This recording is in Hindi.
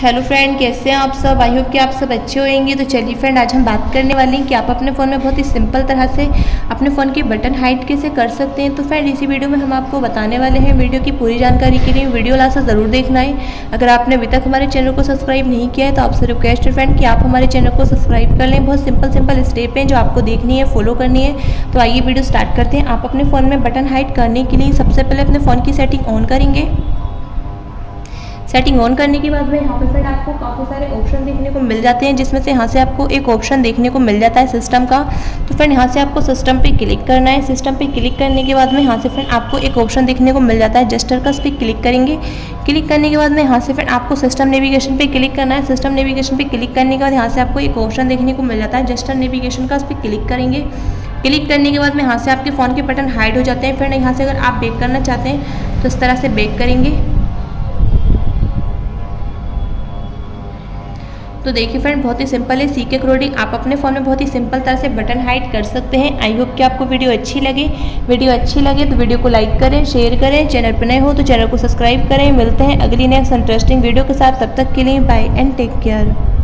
हेलो फ्रेंड, कैसे हैं आप सब। आई होप कि आप सब अच्छे होंगे। तो चलिए फ्रेंड, आज हम बात करने वाले हैं कि आप अपने फ़ोन में बहुत ही सिंपल तरह से अपने फ़ोन की बटन हाइड कैसे कर सकते हैं। तो फ्रेंड, इसी वीडियो में हम आपको बताने वाले हैं। वीडियो की पूरी जानकारी के लिए वीडियो लास्ट ज़रूर देखना है। अगर आपने अभी तक हमारे चैनल को सब्सक्राइब नहीं किया है तो आपसे रिक्वेस्ट है फ्रेंड कि आप हमारे चैनल को सब्सक्राइब कर लें। बहुत सिंपल स्टेप हैं जो आपको देखनी है, फॉलो करनी है। तो आइए वीडियो स्टार्ट करते हैं। आप अपने फ़ोन में बटन हाइड करने के लिए सबसे पहले अपने फ़ोन की सेटिंग ऑन करेंगे। सेटिंग ऑन करने के बाद में यहाँ पर फ्रेंड आपको काफ़ी सारे ऑप्शन देखने को मिल जाते हैं, जिसमें से यहाँ से आपको एक ऑप्शन देखने को मिल जाता है सिस्टम का। तो फ्रेंड यहाँ से आपको सिस्टम पे क्लिक करना है। सिस्टम पे क्लिक करने के बाद में यहाँ से फ्रेंड आपको एक ऑप्शन देखने को मिल जाता है जेस्टर का, उस पर क्लिक करेंगे। क्लिक करने के बाद में यहाँ से फ्रेंड आपको सिस्टम नेविगेशन पे क्लिक करना है। सिस्टम नेविगेशन पे क्लिक करने के बाद यहाँ से आपको एक ऑप्शन देखने को मिल जाता है जेस्टर नेविगेशन का, उस पर क्लिक करेंगे। क्लिक करने के बाद में यहाँ से आपके फ़ोन के बटन हाइड हो जाते हैं। फ्रेंड यहाँ से अगर आप बैक करना चाहते हैं तो इस तरह से बैक करेंगे। तो देखिए फ्रेंड, बहुत ही सिंपल है। सीके अकॉर्डिंग आप अपने फ़ोन में बहुत ही सिंपल तरह से बटन हाइड कर सकते हैं। आई होप कि आपको वीडियो अच्छी लगे तो वीडियो को लाइक करें, शेयर करें। चैनल पर नए हो तो चैनल को सब्सक्राइब करें। मिलते हैं अगली नेक्स्ट इंटरेस्टिंग वीडियो के साथ। तब तक के लिए बाय एंड टेक केयर।